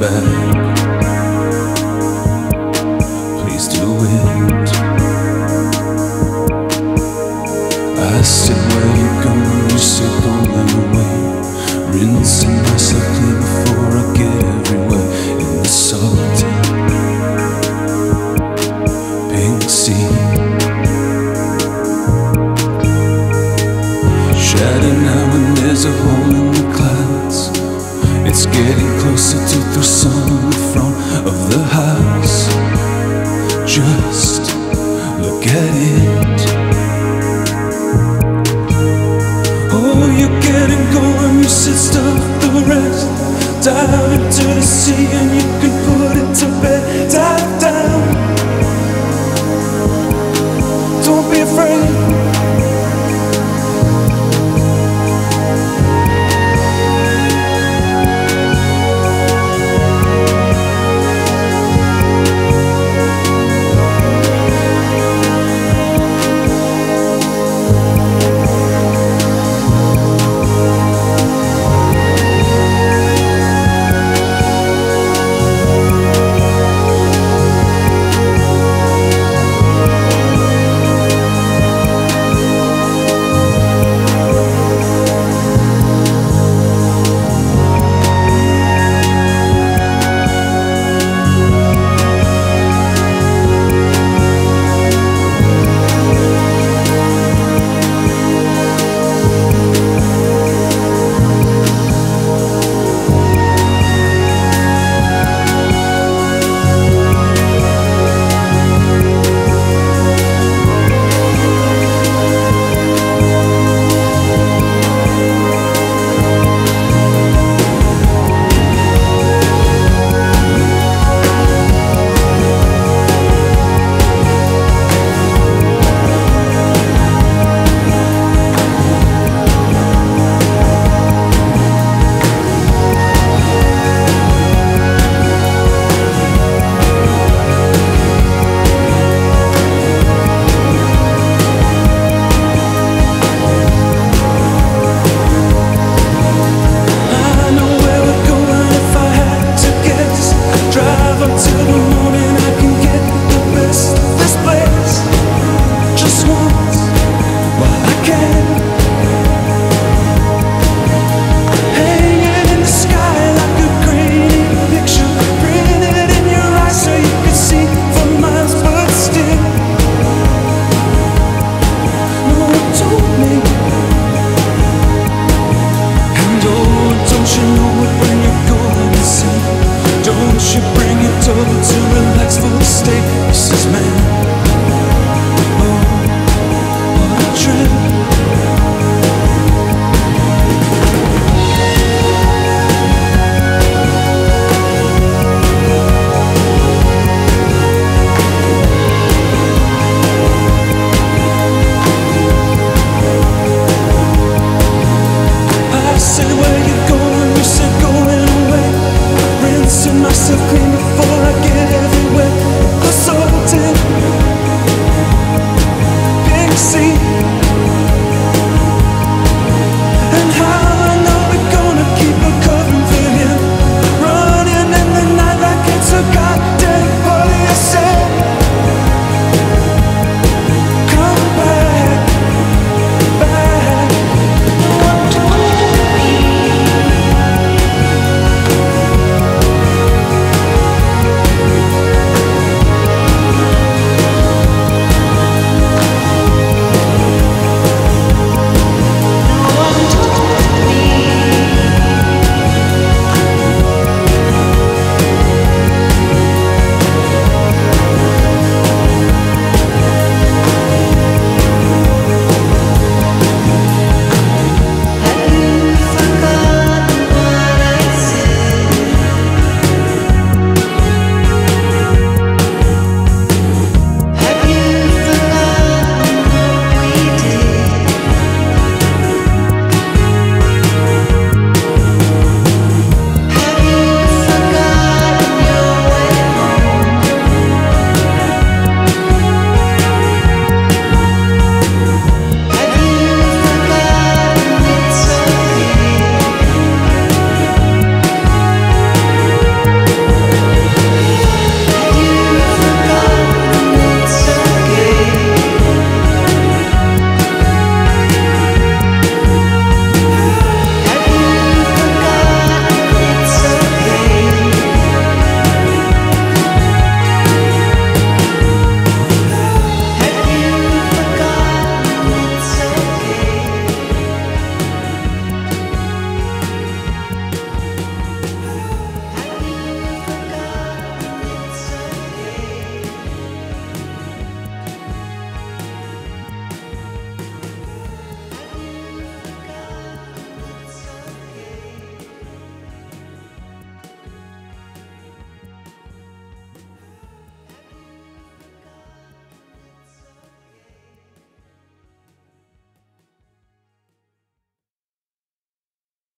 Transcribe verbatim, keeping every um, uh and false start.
back. Please do it. I sit where you're going, you sit on my way. Rinsing myself clean before I get everywhere. In the salt, pink sea, shattered now when there's a hole in the clouds. It's getting closer to the sun in front of the house. Just look at it. Oh, you're getting going, you should stop the rest. Dive into the sea and you can